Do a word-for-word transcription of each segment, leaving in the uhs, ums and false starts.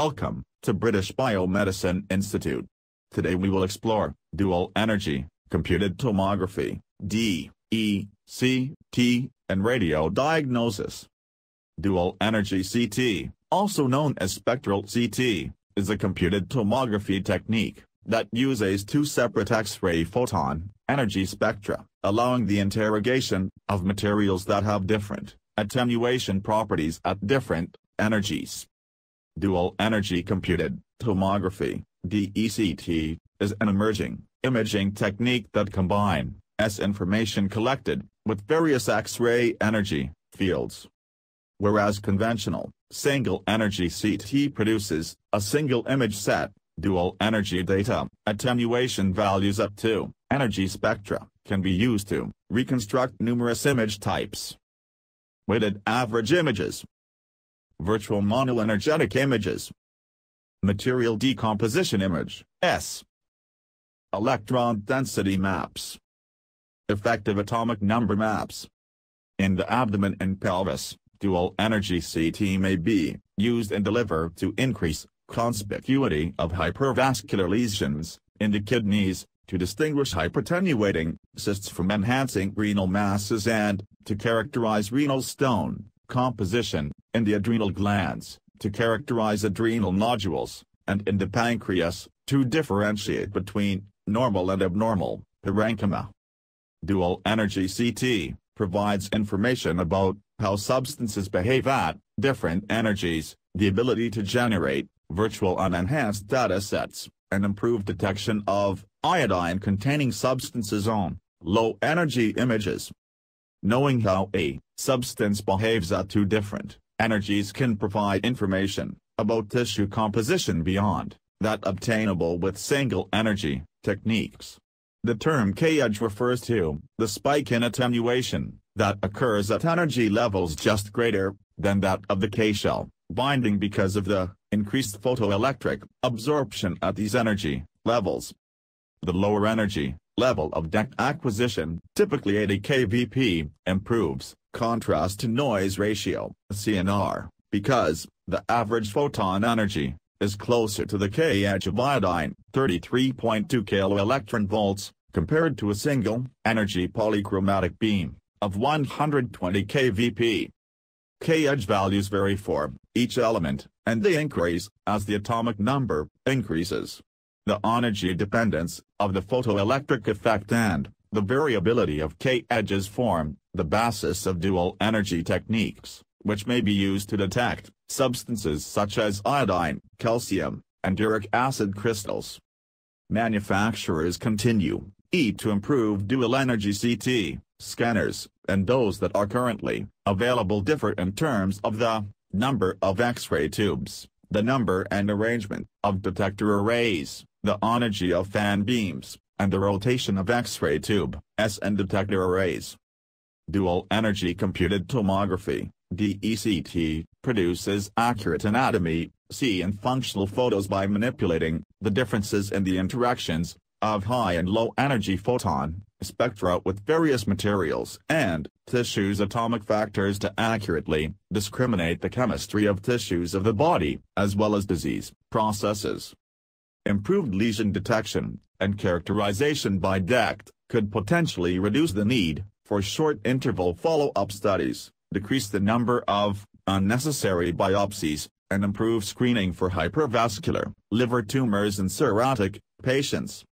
Welcome to British Biomedicine Institute. Today we will explore dual energy, computed tomography, D E C T, and radio diagnosis. Dual energy C T, also known as spectral C T, is a computed tomography technique that uses two separate X-ray photon energy spectra, allowing the interrogation of materials that have different attenuation properties at different energies. Dual energy computed tomography D E C T is an emerging imaging technique that combines information collected with various X-ray energy fields. Whereas conventional single energy C T produces a single image set, dual energy data attenuation values up to energy spectra can be used to reconstruct numerous image types. Weighted average images, virtual monoenergetic images, material decomposition image S, electron density maps, effective atomic number maps. In the abdomen and pelvis, dual energy C T may be used and delivered to increase conspicuity of hypervascular lesions in the kidneys, to distinguish hypertenuating cysts from enhancing renal masses, and to characterize renal stone composition in the adrenal glands, to characterize adrenal nodules, and in the pancreas, to differentiate between normal and abnormal parenchyma. Dual energy C T provides information about how substances behave at different energies, the ability to generate virtual unenhanced datasets, and improve detection of iodine-containing substances on low-energy images. Knowing how a substance behaves at two different energies can provide information about tissue composition beyond that obtainable with single energy techniques. The term K-edge refers to the spike in attenuation that occurs at energy levels just greater than that of the K-shell binding because of the increased photoelectric absorption at these energy levels. The lower energy level of D E C T acquisition, typically eighty K V P, improves contrast-to-noise ratio C N R, because the average photon energy is closer to the K-edge of iodine, thirty-three point two kiloelectron volts, compared to a single energy polychromatic beam of one hundred twenty K V P. K-edge values vary for each element, and they increase as the atomic number increases. The energy dependence of the photoelectric effect and the variability of K-edges form the basis of dual energy techniques, which may be used to detect substances such as iodine, calcium, and uric acid crystals. Manufacturers continue to improve dual energy C T scanners, and those that are currently available differ in terms of the number of X-ray tubes, the number and arrangement of detector arrays, the energy of fan beams, and the rotation of X-ray tube S and detector arrays. Dual energy computed tomography D E C T produces accurate anatomy, C T, and functional photos by manipulating the differences in the interactions of high and low energy photon spectra with various materials and tissues' atomic factors to accurately discriminate the chemistry of tissues of the body, as well as disease processes. Improved lesion detection and characterization by D E C T could potentially reduce the need for short-interval follow-up studies, decrease the number of unnecessary biopsies, and improve screening for hypervascular liver tumors in cirrhotic patients.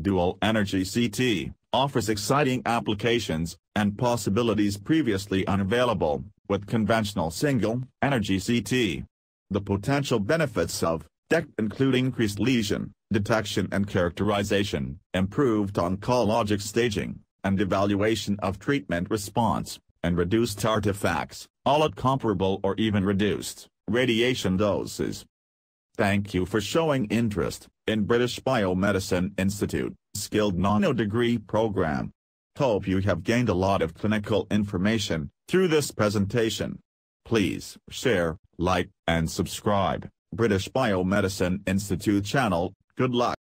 Dual energy C T offers exciting applications and possibilities previously unavailable with conventional single energy C T. The potential benefits of D E C T include increased lesion detection and characterization, improved oncologic staging and evaluation of treatment response, and reduced artifacts, all at comparable or even reduced radiation doses. Thank you for showing interest in British Biomedicine Institute Skilled Nano Degree Program. Hope you have gained a lot of clinical information through this presentation. Please share, like, and subscribe. British Biomedicine Institute channel. Good luck.